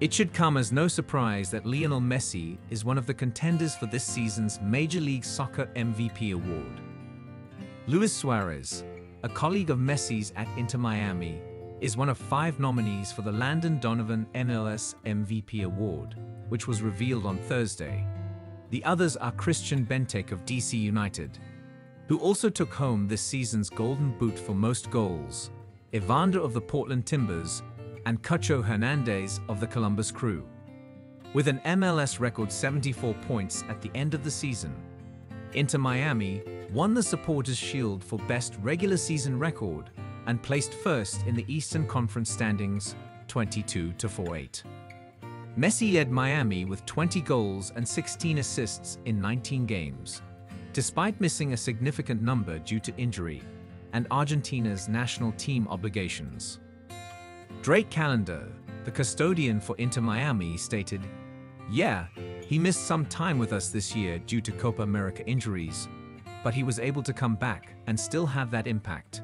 It should come as no surprise that Lionel Messi is one of the contenders for this season's Major League Soccer MVP award. Luis Suarez, a colleague of Messi's at Inter Miami, is one of 5 nominees for the Landon Donovan MLS MVP award, which was revealed on Thursday. The others are Christian Benteke of DC United, who also took home this season's Golden Boot for most goals, Evander of the Portland Timbers, and Cucho Hernandez of the Columbus Crew. With an MLS record 74 points at the end of the season, Inter Miami won the Supporters' Shield for best regular season record and placed first in the Eastern Conference standings, 22-48. Messi led Miami with 20 goals and 16 assists in 19 games, despite missing a significant number due to injury and Argentina's national team obligations. Drake Callender, the custodian for Inter Miami, stated, "Yeah, he missed some time with us this year due to Copa America injuries, but he was able to come back and still have that impact.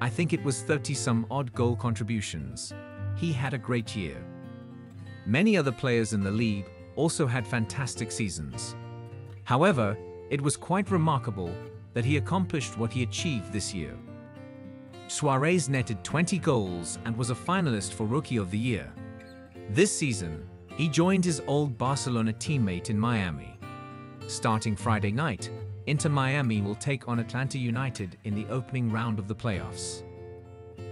I think it was 30-some-odd goal contributions. He had a great year." Many other players in the league also had fantastic seasons. However, it was quite remarkable that he accomplished what he achieved this year. Suarez netted 20 goals and was a finalist for Rookie of the Year. This season, he joined his old Barcelona teammate in Miami. Starting Friday night, Inter Miami will take on Atlanta United in the opening round of the playoffs.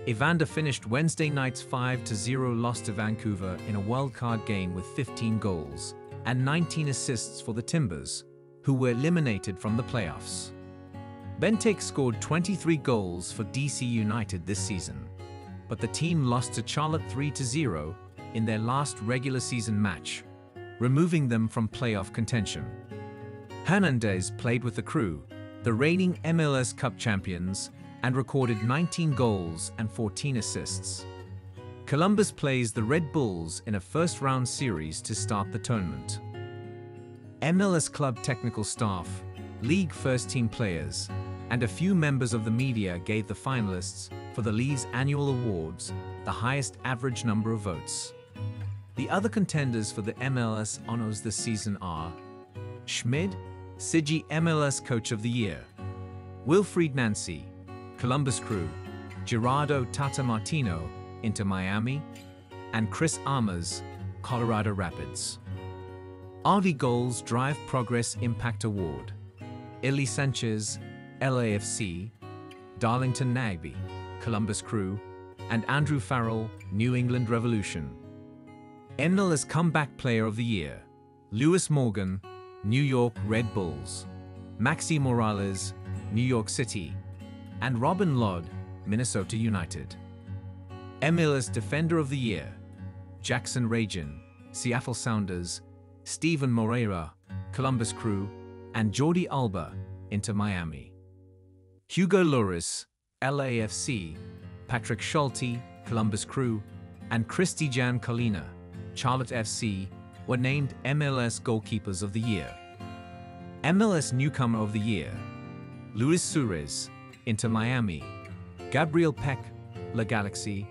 Evander finished Wednesday night's 5-0 loss to Vancouver in a wildcard game with 15 goals and 19 assists for the Timbers, who were eliminated from the playoffs. Benteke scored 23 goals for DC United this season, but the team lost to Charlotte 3-0 in their last regular season match, removing them from playoff contention. Hernandez played with the Crew, the reigning MLS Cup champions, and recorded 19 goals and 14 assists. Columbus plays the Red Bulls in a first-round series to start the tournament. MLS club technical staff, league first-team players, and a few members of the media gave the finalists for the league's annual awards the highest average number of votes. The other contenders for the MLS honors this season are Schmid, Sigi MLS Coach of the Year, Wilfried Nancy, Columbus Crew, Gerardo Tata Martino, Inter Miami, and Chris Armas, Colorado Rapids. RD Goals Drive Progress Impact Award, Ilie Sanchez, LAFC, Darlington Nagby, Columbus Crew, and Andrew Farrell, New England Revolution. MLS Comeback Player of the Year, Lewis Morgan, New York Red Bulls, Maxi Morales, New York City, and Robin Lodd, Minnesota United. MLS Defender of the Year, Jackson Ragin, Seattle Sounders, Steven Moreira, Columbus Crew, and Jordi Alba, Inter Miami. Hugo Lloris, LAFC, Patrick Schulte, Columbus Crew, and Cristijan Kalina, Charlotte FC, were named MLS Goalkeepers of the Year. MLS Newcomer of the Year, Luis Suarez, Inter Miami, Gabriel Peck, La Galaxy,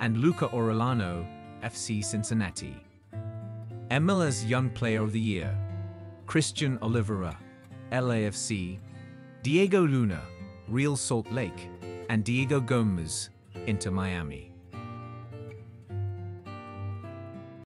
and Luca Orellano, FC Cincinnati. MLS Young Player of the Year, Christian Oliveira, LAFC, Diego Luna, Real Salt Lake, and Diego Gomez, Inter Miami.